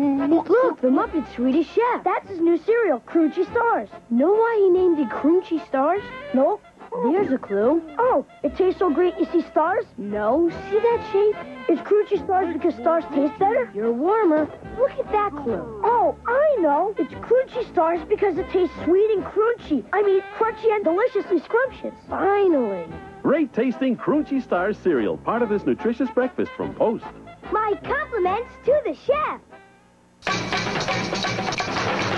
Look, the Muppet Swedish Chef. That's his new cereal, Croonchy Stars. Know why he named it Croonchy Stars? No. There's a clue. Oh, it tastes so great you see stars? No. See that shape? It's Croonchy Stars because stars taste better? You're warmer. Look at that clue. Oh, I know. It's Croonchy Stars because it tastes sweet and crunchy. I mean, crunchy and deliciously scrumptious. Finally. Great tasting Croonchy Stars cereal, part of this nutritious breakfast from Post. My compliments to the chef.